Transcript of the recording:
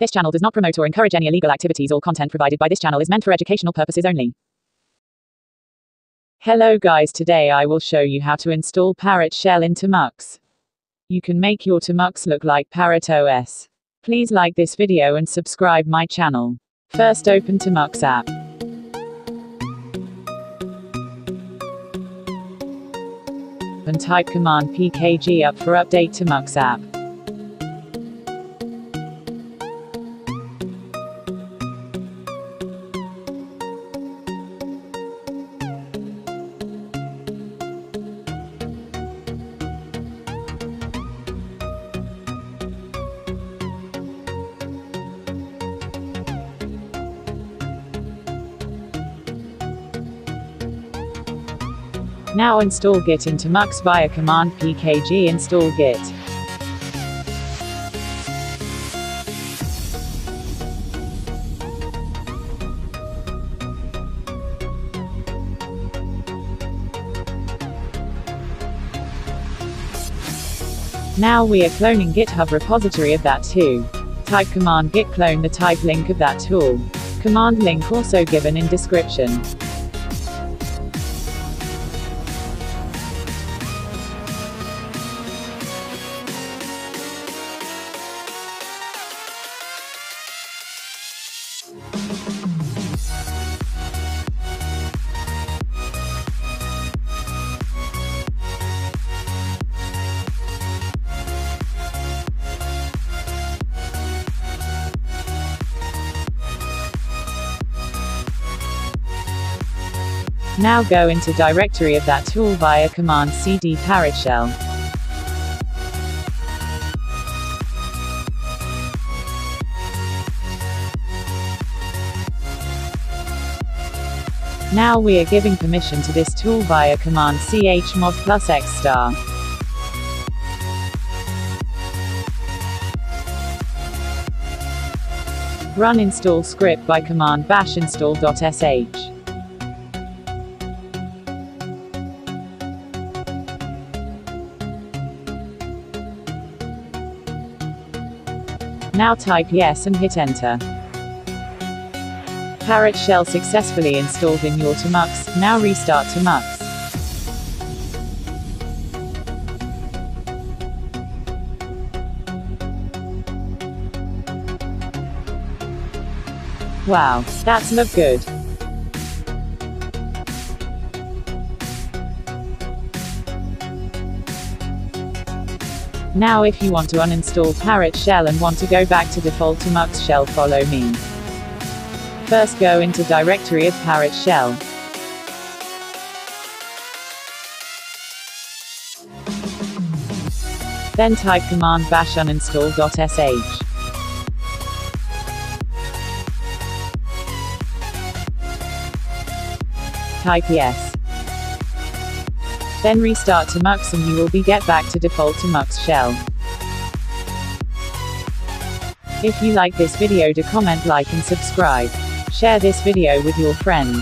This channel does not promote or encourage any illegal activities. All content provided by this channel is meant for educational purposes only. Hello guys, today I will show you how to install Parrot Shell in Termux. You can make your Termux look like Parrot OS. Please like this video and subscribe my channel. First open Termux app. And type command pkg up for update Termux app. Now install git into Termux via command pkg install git. Now we are cloning GitHub repository of that too. Type command git clone the type link of that tool. Command link also given in description. Now go into directory of that tool via command cd parrot shell. Now we are giving permission to this tool via command chmod plus x*. Run install script by command bash install.sh. Now type yes and hit enter. Parrot Shell successfully installed in your Termux. Now restart Termux. Wow, that's look good. Now if you want to uninstall Parrot Shell and want to go back to default Termux shell, follow me. First go into directory of Parrot Shell. Then type command bash uninstall.sh. Type yes. Then restart Termux and you will be get back to default Termux shell. If you like this video, do comment, like and subscribe. Share this video with your friends.